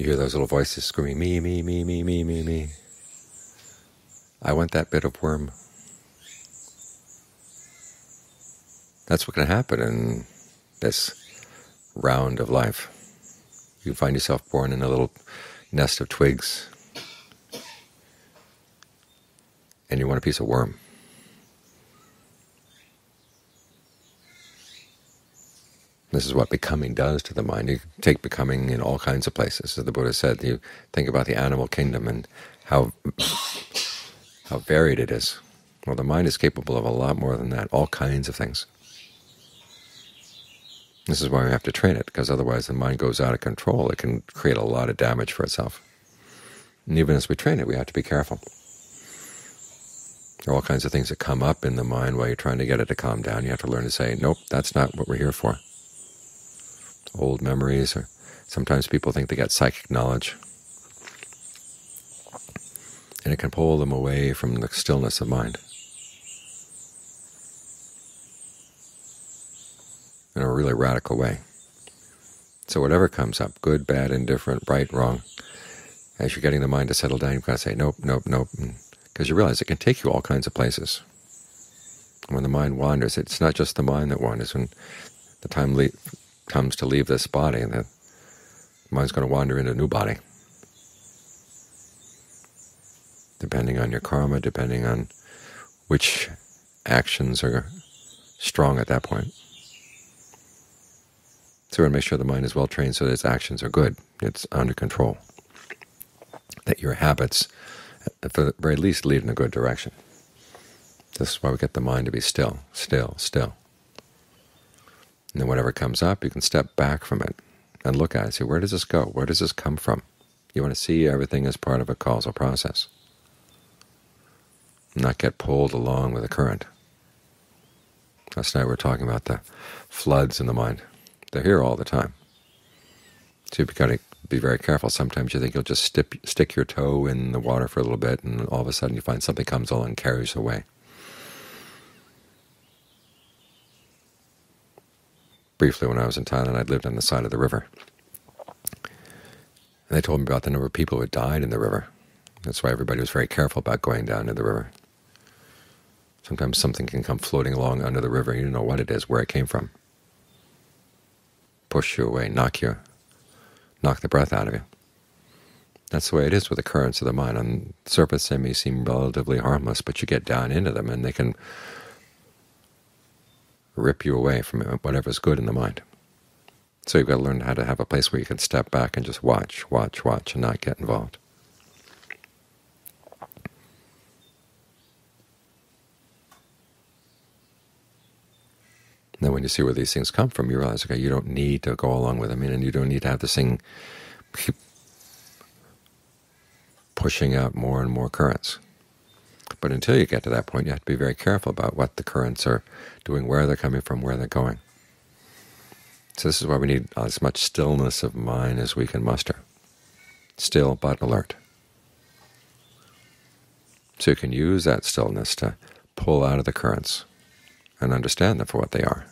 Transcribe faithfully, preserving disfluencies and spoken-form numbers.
You hear those little voices screaming, me, me, me, me, me, me, me. I want that bit of worm. That's what can happen in this round of life. You find yourself born in a little nest of twigs, and you want a piece of worm. This is what becoming does to the mind. You take becoming in all kinds of places. As the Buddha said, you think about the animal kingdom and how how varied it is. Well, the mind is capable of a lot more than that, all kinds of things. This is why we have to train it, because otherwise the mind goes out of control. It can create a lot of damage for itself. And even as we train it, we have to be careful. There are all kinds of things that come up in the mind while you're trying to get it to calm down. You have to learn to say, nope, that's not what we're here for. Old memories, or sometimes people think they got psychic knowledge, and it can pull them away from the stillness of mind. In a really radical way. So whatever comes up, good, bad, indifferent, right, wrong, as you're getting the mind to settle down, you've got to say, nope, nope, nope, because you realize it can take you all kinds of places. When the mind wanders, it's not just the mind that wanders. When the time leaves, comes to leave this body, and the mind's going to wander into a new body. Depending on your karma, depending on which actions are strong at that point. So we want to make sure the mind is well trained so that its actions are good, it's under control, that your habits, at the very least, lead in a good direction. This is why we get the mind to be still, still, still. And then whatever comes up, you can step back from it and look at it and see, where does this go? Where does this come from? You want to see everything as part of a causal process, not get pulled along with the current. Last night we were talking about the floods in the mind. They're here all the time. So you've got to be very careful. Sometimes you think you'll just stip, stick your toe in the water for a little bit, and all of a sudden you find something comes along and carries away. Briefly, when I was in Thailand, I'd lived on the side of the river. And they told me about the number of people who had died in the river. That's why everybody was very careful about going down to the river. Sometimes something can come floating along under the river, and you don't know what it is, where it came from. Push you away, knock you, knock the breath out of you. That's the way it is with the currents of the mind. On the surface, they may seem relatively harmless, but you get down into them, and they can rip you away from whatever's good in the mind. So you've got to learn how to have a place where you can step back and just watch, watch, watch, and not get involved. And then when you see where these things come from, you realize, okay, you don't need to go along with them, and you don't need to have this thing keep pushing out more and more currents. But until you get to that point, you have to be very careful about what the currents are doing, where they're coming from, where they're going. So this is why we need as much stillness of mind as we can muster. Still but alert. So you can use that stillness to pull out of the currents and understand them for what they are.